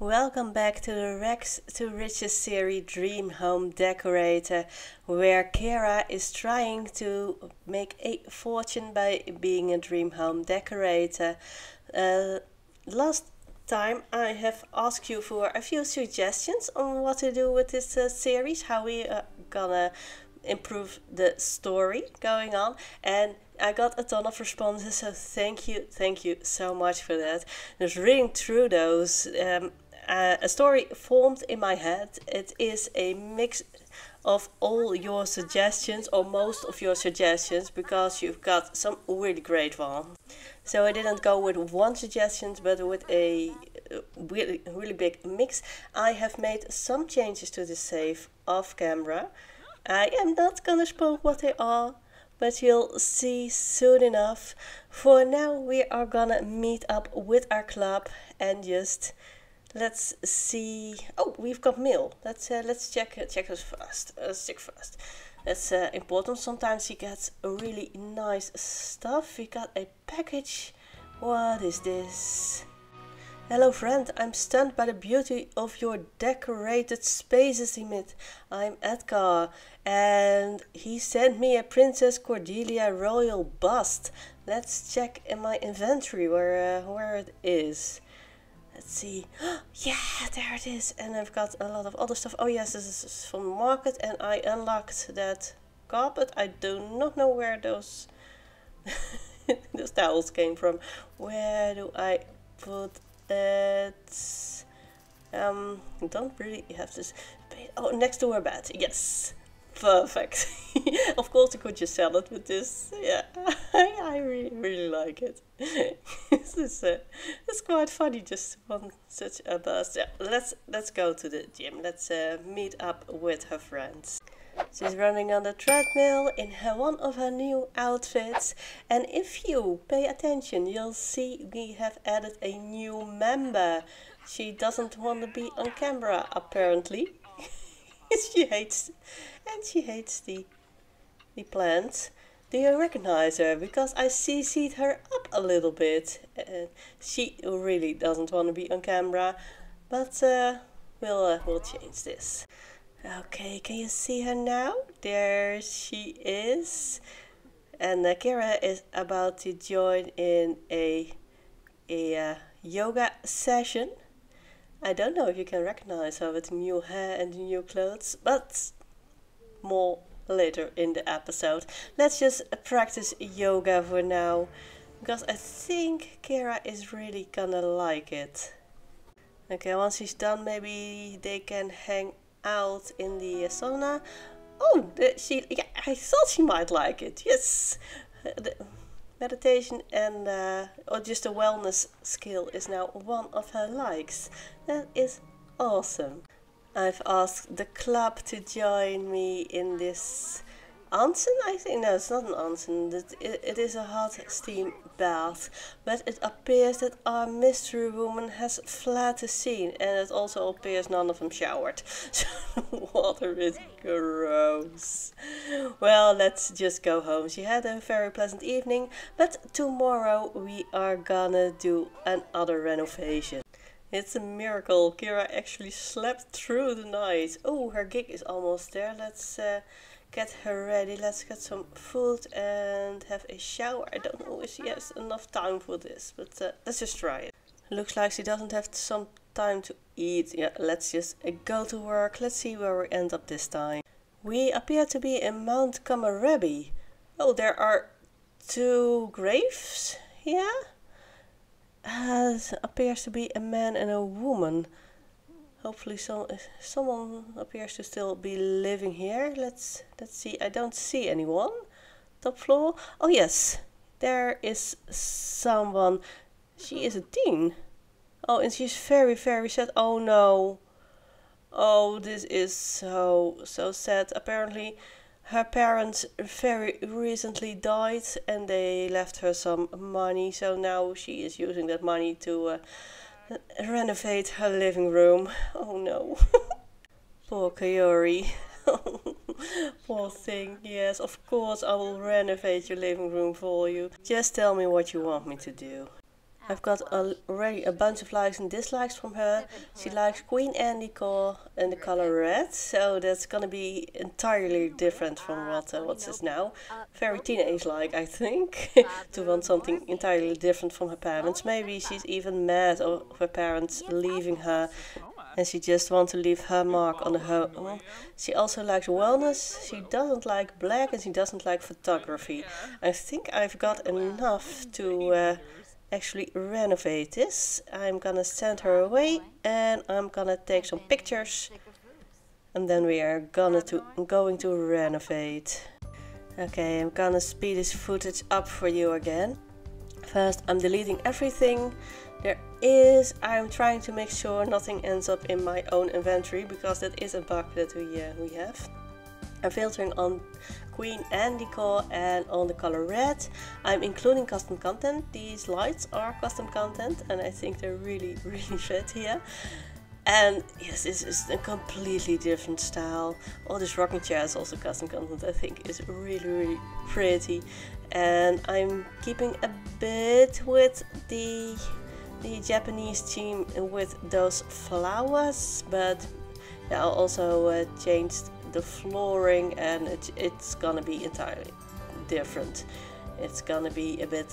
Welcome back to the Rags to Riches series Dream Home Decorator, where Kira is trying to make a fortune by being a dream home decorator. Last time I have asked you for a few suggestions on what to do with this series, how we are gonna improve the story going on, and I got a ton of responses, so thank you so much for that. Just reading through those, a story formed in my head. It is a mix of all your suggestions, or most of your suggestions, because you've got some really great ones. So I didn't go with one suggestion, but with a really big mix. I have made some changes to the save off camera. I am not gonna spoil what they are, but you'll see soon enough. For now, we are gonna meet up with our club and just... let's see. Oh, we've got mail. Let's check this first. That's important. Sometimes you get really nice stuff. We got a package. What is this? Hello friend, I'm stunned by the beauty of your decorated spaces, Emmett. I'm Edgar, and he sent me a Princess Cordelia royal bust. Let's check in my inventory where it is. Let's see. Yeah, there it is. And I've got a lot of other stuff. Oh yes, this is from the market, and I unlocked that carpet. I do not know where those those towels came from. Where do I put it? Don't really have this. Oh, next to her bed. Yes, perfect. Of course, you could just sell it with this. Yeah, I really like it. It's quite funny, just one such a bust. Yeah, let's go to the gym. Let's meet up with her friends. She's running on the treadmill in one of her new outfits, and if you pay attention, you'll see we have added a new member. She doesn't want to be on camera, apparently. She hates the plants. Do you recognize her? Because I CC'd her up a little bit. She really doesn't want to be on camera, but we'll change this. Okay, can you see her now? There she is, and Kira is about to join in a yoga session. I don't know if you can recognize her with new hair and new clothes, but more later in the episode. Let's just practice yoga for now, because I think Kira is really gonna like it. Okay, once she's done, maybe they can hang out in the sauna. Oh, yeah, I thought she might like it. Yes, the meditation and or just a wellness skill is now one of her likes. That is awesome. I've asked the club to join me in this onsen, I think. No, it's not an onsen. It is a hot steam bath, but it appears that our mystery woman has fled the scene, and it also appears none of them showered. So the water is gross. Well, let's just go home. She had a very pleasant evening, but tomorrow we are gonna do another renovation. It's a miracle. Kira actually slept through the night. Oh, her gig is almost there. Let's get her ready. Let's get some food and have a shower. I don't know if she has enough time for this, but let's just try it. Looks like she doesn't have some time to eat. Yeah, let's just go to work. Let's see where we end up this time. We appear to be in Mount Kamarabi. Oh, there are two graves here. Appears to be a man and a woman. Hopefully someone appears to still be living here. Let's see. I don't see anyone. Top floor. Oh yes, there is someone. She is a teen. Oh, and she's very sad. Oh no. Oh, this is so sad. Apparently her parents very recently died, and they left her some money, so now she is using that money to renovate her living room. Oh no. Poor Kiyori. Poor thing. Yes, of course I will renovate your living room for you. Just tell me what you want me to do. I've got already a bunch of likes and dislikes from her. She likes Queen Anne Nicole and the color red, so that's gonna be entirely different from what's this now. Very teenage-like, I think, to want something entirely different from her parents. Maybe she's even mad of her parents leaving her, and she just wants to leave her mark on her own. She also likes wellness, she doesn't like black, and she doesn't like photography. I think I've got enough to actually renovate this. I'm gonna send her away and I'm gonna take some pictures, and then we are going to renovate. Okay, I'm gonna speed this footage up for you again. First, I'm deleting everything there is. I'm trying to make sure nothing ends up in my own inventory, because that is a bug that we have. I'm filtering on Queen Anne Decor and on the color red. I'm including custom content. These lights are custom content and I think they're really, really fit here. And yes, this is a completely different style. All this rocking chair is also custom content. I think is really, really pretty. And I'm keeping a bit with the Japanese theme with those flowers, but yeah, I also changed the flooring, and it's gonna be entirely different. It's gonna be a bit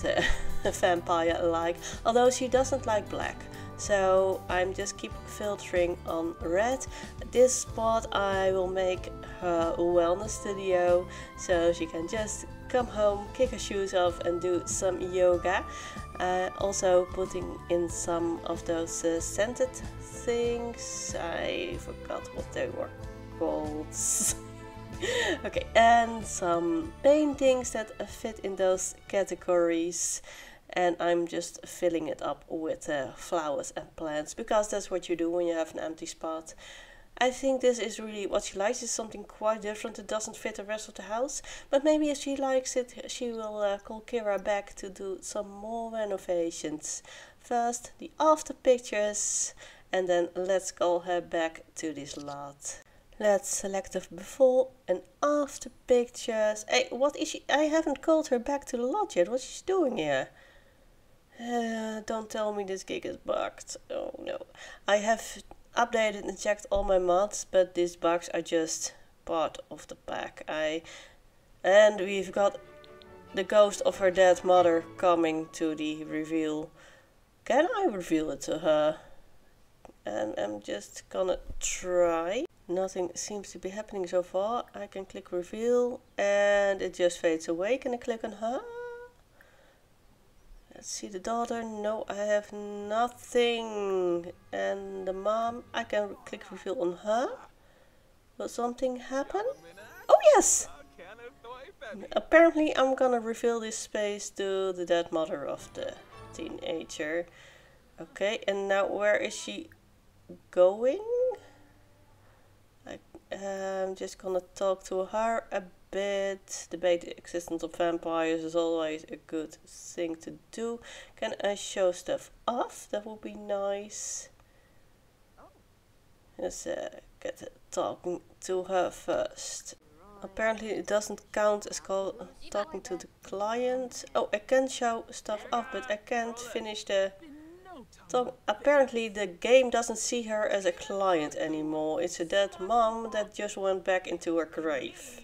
vampire-like, although she doesn't like black, so I'm just keep filtering on red. This spot I will make her wellness studio, so she can just come home, kick her shoes off and do some yoga. Also putting in some of those scented things. I forgot what they were. Okay, and some paintings that fit in those categories, and I'm just filling it up with flowers and plants, because that's what you do when you have an empty spot. I think this is really what she likes. Is something quite different. It doesn't fit the rest of the house, but maybe if she likes it, she will call Kira back to do some more renovations. First the after pictures, and then let's call her back to this lot. Let's select the before and after pictures. Hey, what is she? I haven't called her back to the lodge yet. What's she doing here? Don't tell me this gig is bugged. Oh no. I have updated and checked all my mods, but these bugs are just part of the pack. And we've got the ghost of her dead mother coming to the reveal. Can I reveal it to her? And I'm just gonna try. Nothing seems to be happening so far. I can click reveal and it just fades away. Can I click on her? Let's see the daughter. No, I have nothing. And the mom, I can click reveal on her. Will something happen? Oh yes! Apparently I'm gonna reveal this space to the dead mother of the teenager. Okay, and now where is she going? I'm just gonna talk to her a bit. Debate the existence of vampires is always a good thing to do. Can I show stuff off? That would be nice. Let's get talking to her first. Apparently it doesn't count as talking to the client. Oh, I can show stuff off, but I can't finish the... So apparently the game doesn't see her as a client anymore. It's a dead mom that just went back into her grave.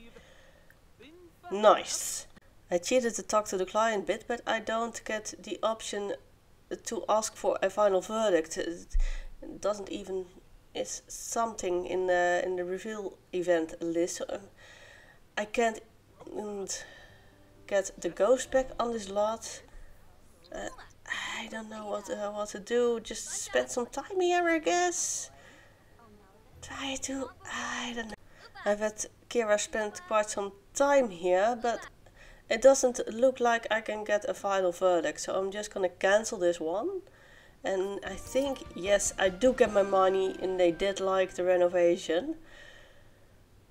Nice. I cheated the talk to the client bit, but I don't get the option to ask for a final verdict. It doesn't even... It's something in the reveal event list. I can't get the ghost back on this lot. I don't know what to do. Just spend some time here, I guess. Try to... I don't know. I've had Kira spend quite some time here, but it doesn't look like I can get a final verdict. So I'm just gonna cancel this one. And I think, yes, I do get my money, and they did like the renovation.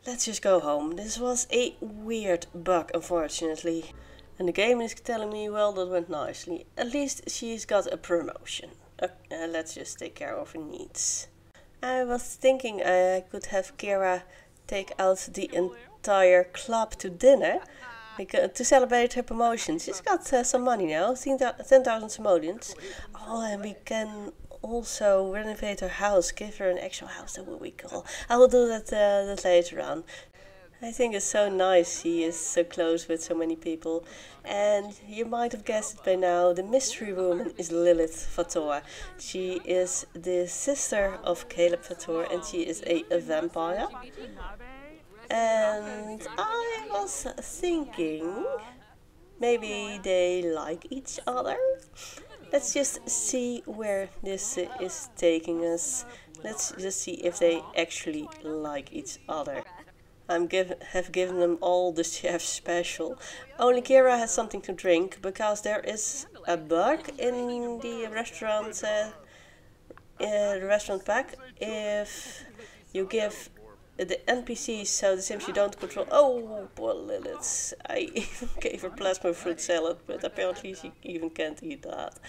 Let's just go home. This was a weird bug, unfortunately. And the game is telling me, well, that went nicely. At least she's got a promotion. Let's just take care of her needs. I was thinking I could have Kira take out the entire club to dinner, Like, to celebrate her promotion. She's got some money now, 10,000 simoleons. Oh, and we can also renovate her house, give her an actual house, that would be cool. I will do that later on. I think it's so nice she is so close with so many people. And you might have guessed it by now, the mystery woman is Lilith Fator. She is the sister of Caleb Fator and she is a vampire. And I was thinking, maybe they like each other? Let's just see where this is taking us. Let's just see if they actually like each other. I have given them all the chef special. Only Kira has something to drink because there is a bug in the restaurant pack. If you give the NPCs, so the sims you don't control. Oh, poor Lilith. I even gave her plasma fruit salad, but apparently she even can't eat that.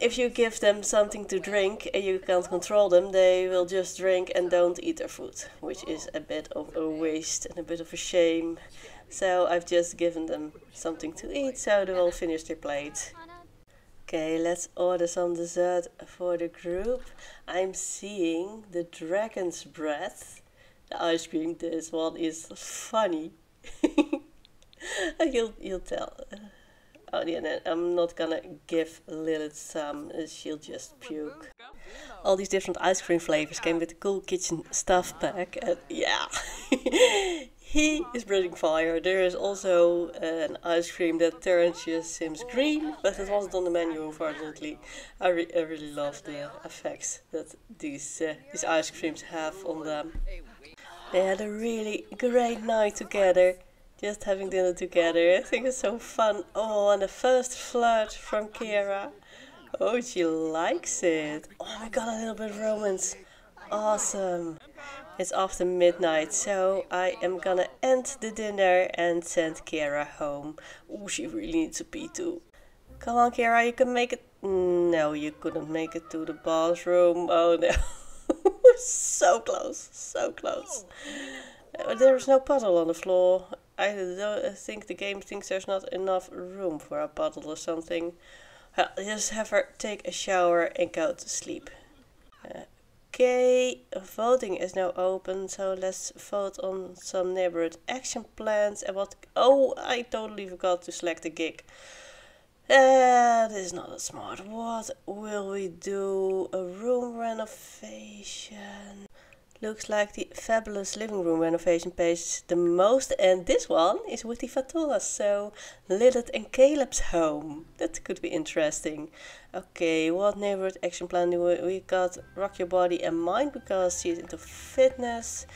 If you give them something to drink and you can't control them, they will just drink and don't eat their food, which is a bit of a waste and a bit of a shame. So I've just given them something to eat, so they will finish their plate. Okay, let's order some dessert for the group. I'm seeing the dragon's breath. The ice cream, this one is funny. You'll tell. Oh, yeah, I'm not gonna give Lilith some, she'll just puke. All these different ice cream flavors came with a cool kitchen stuff pack, and yeah, he is breathing fire. There is also an ice cream that turns your sims green, but it wasn't on the menu, unfortunately. I really love the effects that these ice creams have on them. They had a really great night together. Just having dinner together, I think it's so fun. Oh, and the first flirt from Kira. Oh, she likes it. Oh my god, a little bit of romance. Awesome. It's after midnight, so I am gonna end the dinner and send Kira home. Oh, she really needs a pee too. Come on, Kira, you can make it. No, you couldn't make it to the bathroom. Oh no. So close, so close. There is no puddle on the floor. I don't think the game thinks there's not enough room for a puddle or something. Just have her take a shower and go to sleep. Okay, voting is now open, so let's vote on some neighborhood action plans and what... Oh, I totally forgot to select the gig. This is not that smart. What will we do? A room renovation... Looks like the fabulous living room renovation pays the most, and this one is with the Fatoras, so Lilith and Caleb's home. That could be interesting. Okay, what neighborhood action plan do we got? Rock your body and mind, because she's into fitness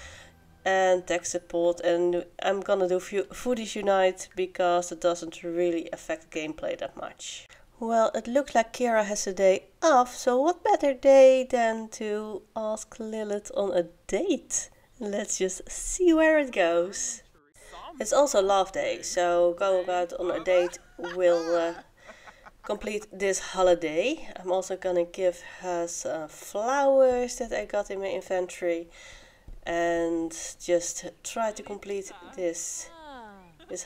and tech support, and I'm gonna do Foodies Unite because it doesn't really affect gameplay that much. Well, it looks like Kira has a day off, so what better day than to ask Lilith on a date? Let's just see where it goes. It's also Love Day, so going out on a date will complete this holiday. I'm also gonna give her some flowers that I got in my inventory and just try to complete this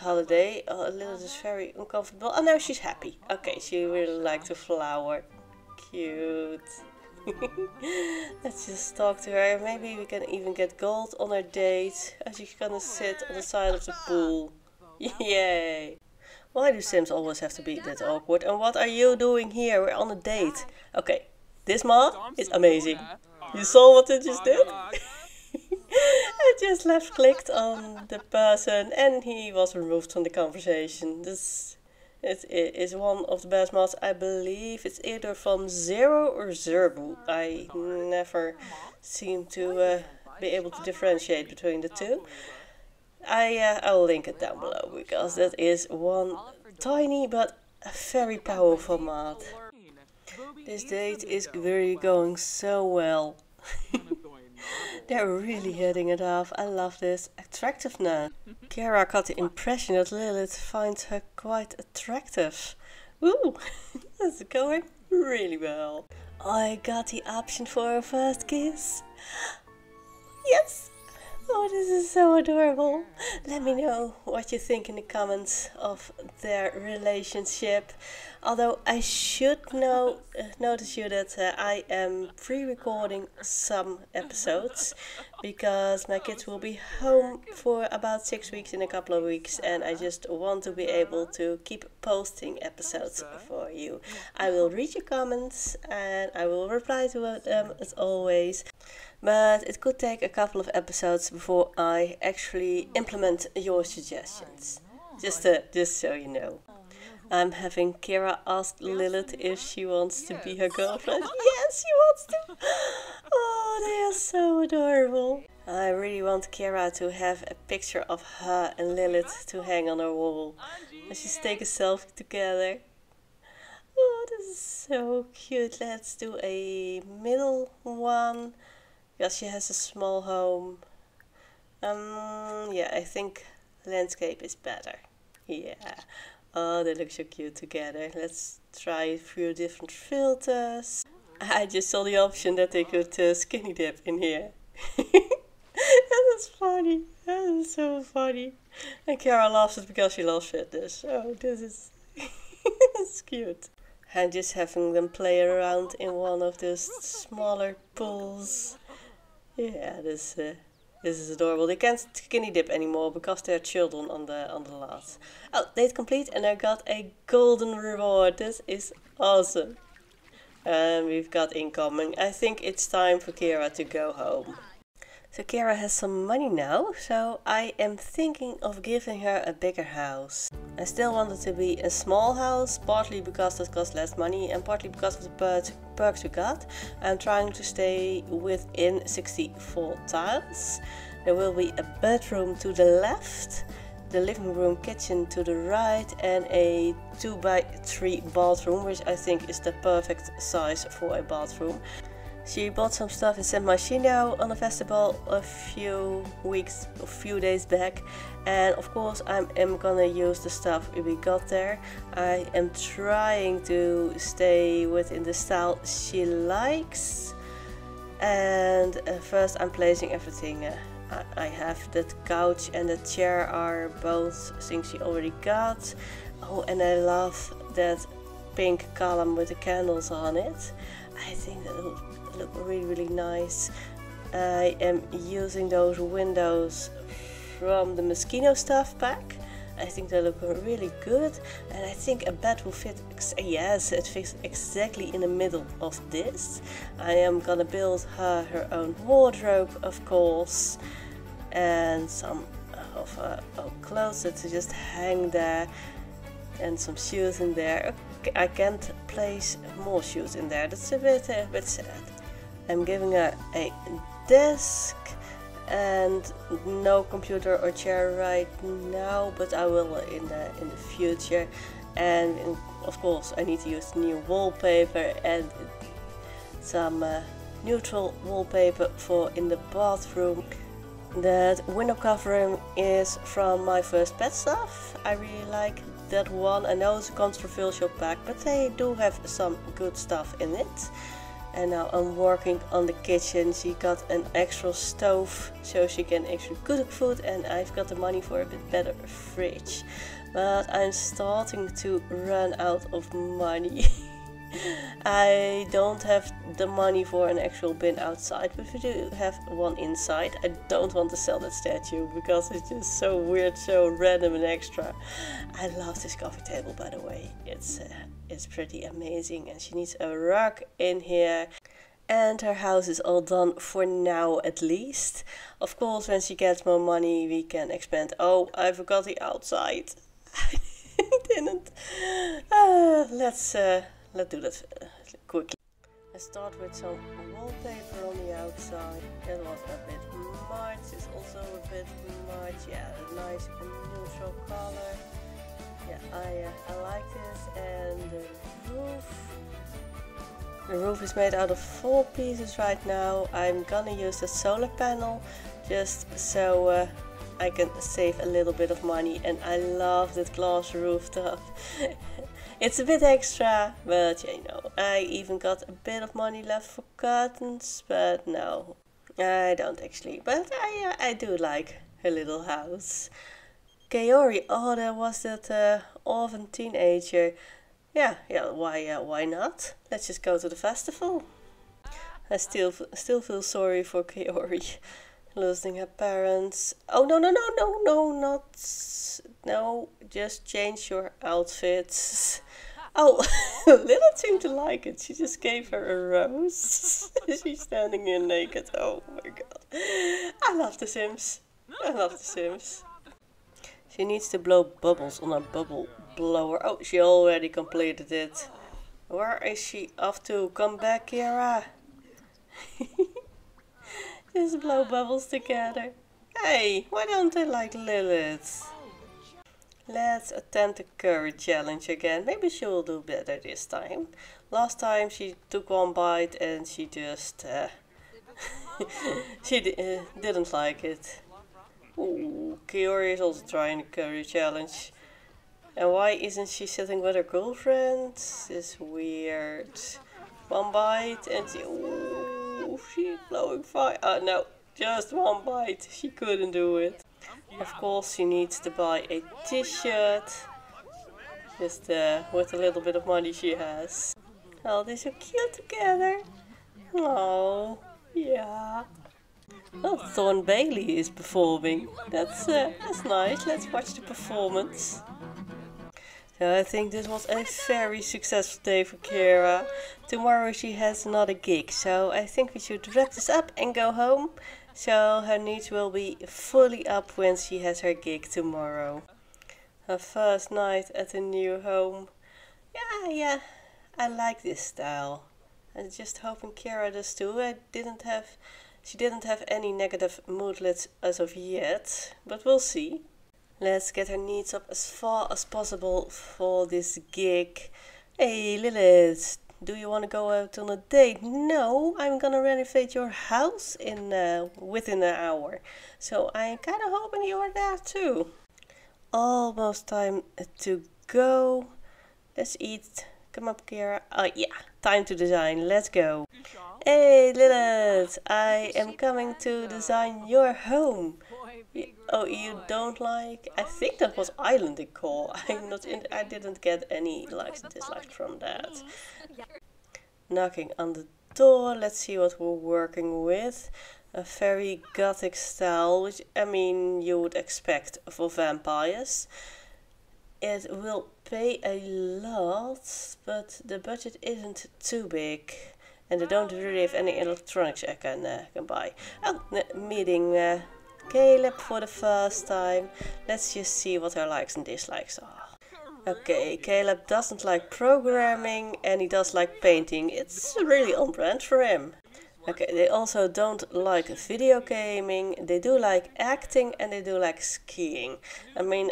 holiday. Oh, Lilith is very uncomfortable. Oh, now she's happy. Okay, she really liked the flower. Cute. Let's just talk to her. Maybe we can even get gold on her date. Oh, she's gonna sit on the side of the pool. Yay. Why do Sims always have to be that awkward? And what are you doing here? We're on a date. Okay, this mom is amazing. You saw what they just did? I just left clicked on the person and he was removed from the conversation. It is one of the best mods. I believe it's either from Zero or Zerbu. I never seem to be able to differentiate between the two. I'll link it down below because that is one tiny but very powerful mod. This date is really going so well. They're really hitting it off. I love this attractiveness. Kara got the impression that Lilith finds her quite attractive. Ooh, that's going really well. I got the option for a first kiss. Yes, Oh, this is so adorable. Let me know what you think in the comments of their relationship. Although I should notice you that I am pre-recording some episodes because my kids will be home for about 6 weeks in a couple of weeks, and I just want to be able to keep posting episodes for you. I will read your comments and I will reply to them as always, but it could take a couple of episodes before I actually implement your suggestions. Just so you know. I'm having Kira ask Lilith if she wants to be her girlfriend. Yes, she wants to! Oh, they are so adorable. I really want Kira to have a picture of her and Lilith to hang on her wall. And she's taking a selfie together. Oh, this is so cute. Let's do a middle one. Because she has a small home. Yeah, I think landscape is better. Yeah. Oh, they look so cute together. Let's try a few different filters. I just saw the option that they could skinny dip in here. That is funny. That is so funny. And Kara loves it because she loves fitness. Oh, this is this is cute. And just having them play around in one of those smaller pools. Yeah, this is adorable. They can't skinny dip anymore because they're children on the lot. Oh, date complete, and I got a golden reward. This is awesome. And we've got incoming. I think it's time for Kira to go home. So Kira has some money now, so I am thinking of giving her a bigger house. I still want it to be a small house, partly because that costs less money and partly because of the perks we got. I'm trying to stay within 64 tiles. There will be a bedroom to the left, the living room kitchen to the right, and a 2x3 bathroom, which I think is the perfect size for a bathroom. She bought some stuff in San Marino on a festival a few days back, and of course I am gonna use the stuff we got there. I am trying to stay within the style she likes, and first I'm placing everything. I have that couch and the chair are both things she already got. Oh, and I love that pink column with the candles on it. I think that will look really, really nice. I am using those windows from the Moschino stuff pack. I think they look really good, and I think a bed will fit. Yes, it fits exactly in the middle of this. I am gonna build her own wardrobe, of course, and some of her own clothes to just hang there, and some shoes in there. I can't place more shoes in there, that's a bit sad. I'm giving her a desk and no computer or chair right now, but I will in the future. And of course I need to use new wallpaper and some neutral wallpaper for in the bathroom. That window covering is from my first pet stuff. I really like that one. I know it's a controversial pack, but they do have some good stuff in it. And now I'm working on the kitchen. She got an extra stove so she can actually cook food, and I've got the money for a bit better fridge. But I'm starting to run out of money. I don't have the money for an actual bin outside, but we do have one inside. I don't want to sell that statue because it's just so weird, so random and extra. I love this coffee table, by the way. It's pretty amazing, and she needs a rug in here. And her house is all done for now, at least. Of course, when she gets more money, we can expand. Oh, I forgot the outside. I didn't. Let's do that quickly. I start with some wallpaper on the outside. That was a bit much. It's also a bit much. Yeah, a nice neutral color. Yeah, I like this. And the roof. The roof is made out of 4 pieces right now. I'm gonna use the solar panel just so I can save a little bit of money. And I love that glass rooftop. It's a bit extra, but you know, I even got a bit of money left for curtains, but no. I don't actually, but I do like her little house. Kiyori, oh, there was that orphan teenager. Yeah, why not? Let's just go to the festival. I still feel sorry for Kiyori, losing her parents. Oh, no, just change your outfits. Oh, Lilith seemed to like it. She just gave her a rose. She's standing here naked. Oh my god. I love the Sims. She needs to blow bubbles on a bubble blower. Oh, she already completed it. Where is she off to? Come back, Kara. Just blow bubbles together. Hey, why don't they like Lilith? Let's attempt the curry challenge again. Maybe she will do better this time. Last time she took one bite and she just... didn't like it. Ooh, Kiyori is also trying the curry challenge. And why isn't she sitting with her girlfriend? This is weird. One bite and she... Ooh, she's blowing fire. Oh no, just one bite. She couldn't do it. Of course she needs to buy a t-shirt, just with a little bit of money she has. Oh, they're so cute together. Oh, yeah. Well, Thorn Bailey is performing. That's nice. Let's watch the performance. So I think this was a very successful day for Kira. Tomorrow she has another gig, so I think we should wrap this up and go home. So her needs will be fully up when she has her gig tomorrow. Her first night at a new home. Yeah, I like this style. I'm just hoping Kara does too. She didn't have any negative moodlets as of yet, but we'll see. Let's get her needs up as far as possible for this gig. Hey Lilith! Do you want to go out on a date? No, I'm gonna renovate your house in within an hour. So I'm kind of hoping you are there too. Almost time to go. Let's eat. Come up, Kira. Oh yeah, time to design. Let's go. Hey Lilith, I am coming to design your home. Oh, you don't like? I think that was island decor. I didn't get any likes and dislikes from that. Knocking on the door. Let's see what we're working with. A very gothic style, which I mean you would expect for vampires. It will pay a lot, but the budget isn't too big. And they don't really have any electronics I can buy. Oh, meeting Caleb for the first time. Let's just see what her likes and dislikes are. Okay, Caleb doesn't like programming and he does like painting. It's really on brand for him. Okay, they also don't like video gaming. They do like acting and they do like skiing. I mean,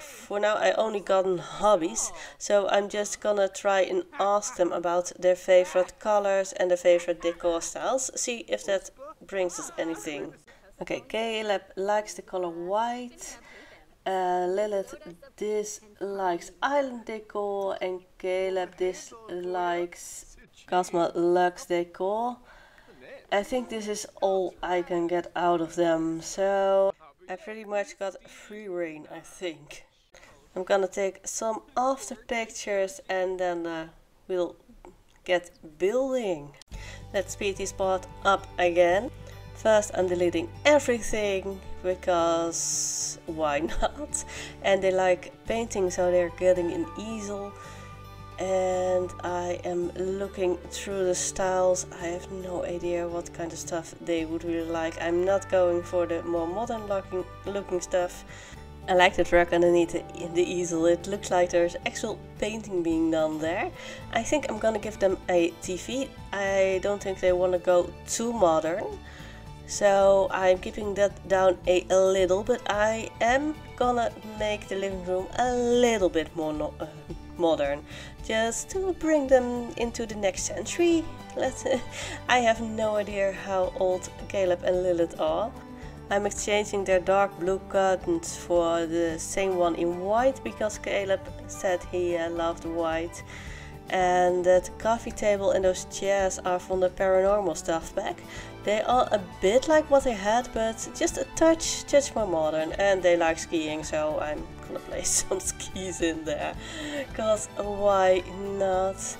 for now I only gotten hobbies, so I'm just gonna try and ask them about their favorite colors and their favorite decor styles. See if that brings us anything. Okay, Caleb likes the color white. Lilith dislikes island decor and Caleb dislikes Cosmo Luxe decor. I think this is all I can get out of them, so I pretty much got free reign, I think. I'm gonna take some after pictures and then we'll get building. Let's speed this part up again. First, I'm deleting everything, because why not? And they like painting, so they're getting an easel. And I am looking through the styles. I have no idea what kind of stuff they would really like. I'm not going for the more modern looking stuff. I like the rug underneath the easel. It looks like there's actual painting being done there. I think I'm gonna give them a TV. I don't think they want to go too modern. So I'm keeping that down a little, but I am gonna make the living room a little bit more modern, just to bring them into the next century. I have no idea how old Caleb and Lilith are. I'm exchanging their dark blue curtains for the same one in white because Caleb said he loved white. And that coffee table and those chairs are from the paranormal stuff pack. They are a bit like what they had, but just a touch more modern. And they like skiing, so I'm gonna place some skis in there. Cause why not?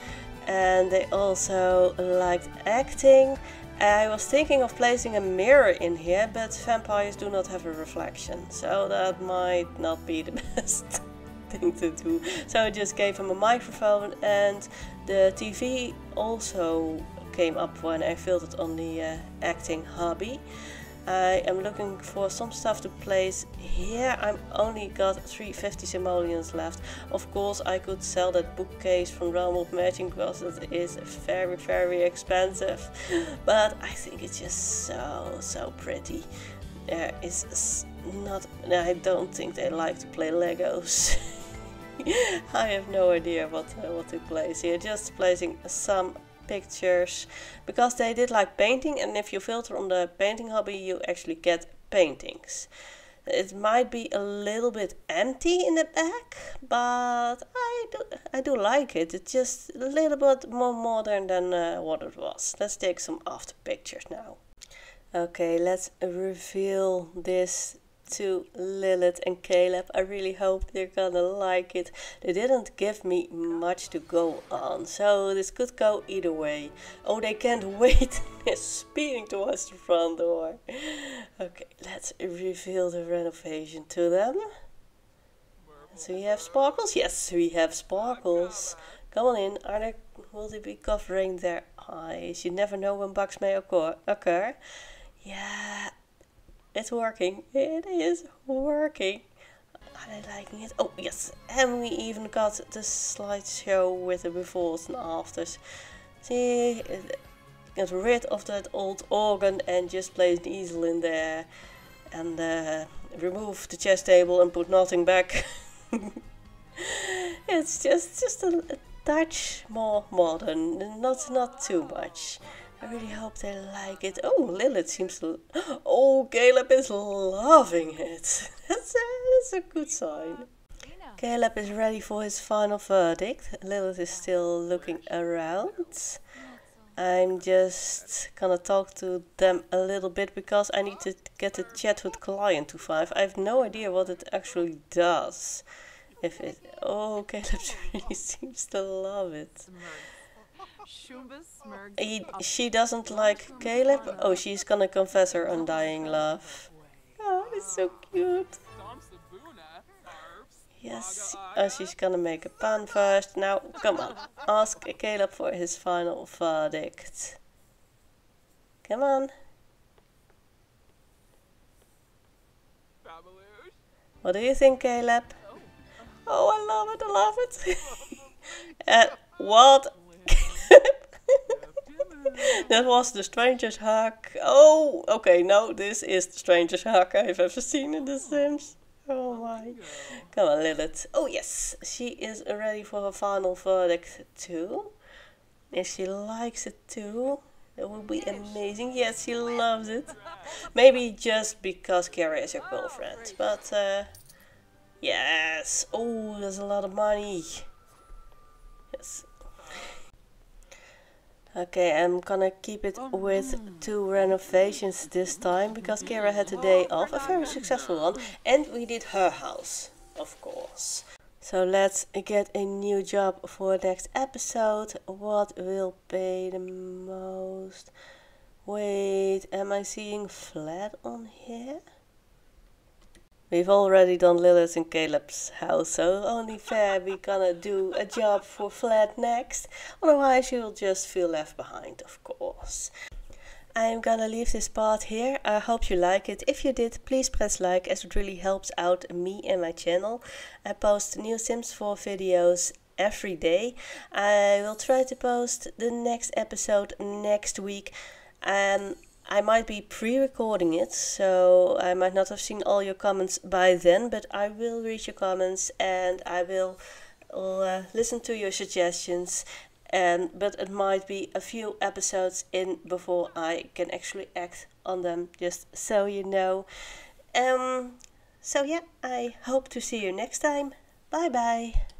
And they also liked acting. I was thinking of placing a mirror in here, but vampires do not have a reflection. So that might not be the best thing to do. So I just gave him a microphone, and the TV also came up when I filled it on the acting hobby. I am looking for some stuff to place here. I've only got 350 simoleons left. Of course I could sell that bookcase from Realm of Magic because it is very, very expensive. But I think it's just so pretty. There is not... I don't think they like to play Legos. I have no idea what to place here. Just placing some pictures, because they did like painting, and if you filter on the painting hobby you actually get paintings. It might be a little bit empty in the back, but I do like it. It's just a little bit more modern than what it was. Let's take some after pictures now. Okay, let's reveal this to Lilith and Caleb. I really hope they're gonna like it. They didn't give me much to go on, so this could go either way. Oh, they can't wait. They're speeding towards the front door. Okay, let's reveal the renovation to them. So we have sparkles? Yes, we have sparkles. Come on in. Are there, will they be covering their eyes? You never know when bugs may occur. Yeah. It's working. It is working. Are they liking it? Oh, yes. And we even got the slideshow with the befores and afters. See, get rid of that old organ and just place the easel in there. And remove the chess table and put nothing back. It's just a touch more modern. Not too much. I really hope they like it. Oh, Lilith seems to... Oh, Caleb is loving it. That's a good sign. Caleb is ready for his final verdict. Lilith is still looking around. I'm just gonna talk to them a little bit because I need to get the chat with client to 5. I have no idea what it actually does. If it... Oh, Caleb really seems to love it. She doesn't like Caleb. Oh, she's gonna confess her undying love. Oh, it's so cute. Yes. Oh, she's gonna make a pan first. Now, come on. Ask Caleb for his final verdict. Come on. What do you think, Caleb? Oh, I love it. What? That was the strangest hug. Oh, okay, no, this is the strangest hug I've ever seen in The Sims. Oh my. Come on, Lilith. Oh yes, she is ready for her final verdict too. If she likes it too, that would be amazing. Yes, she loves it. Maybe just because Kara is her girlfriend. But, yes. Oh, there's a lot of money. Yes. Okay, I'm gonna keep it with 2 renovations this time, because Kira had the day off, a very successful one, and we did her house, of course. So let's get a new job for next episode. What will pay the most? Wait, am I seeing Vlad on here? We've already done Lilith and Caleb's house, so only fair we're gonna do a job for Vlad next. Otherwise you'll just feel left behind, of course. I'm gonna leave this part here. I hope you like it. If you did, please press like, as it really helps out me and my channel. I post new Sims 4 videos every day. I will try to post the next episode next week. I might be pre-recording it, so I might not have seen all your comments by then, but I will read your comments and I will listen to your suggestions. But it might be a few episodes in before I can actually act on them, just so you know. So yeah, I hope to see you next time. Bye bye.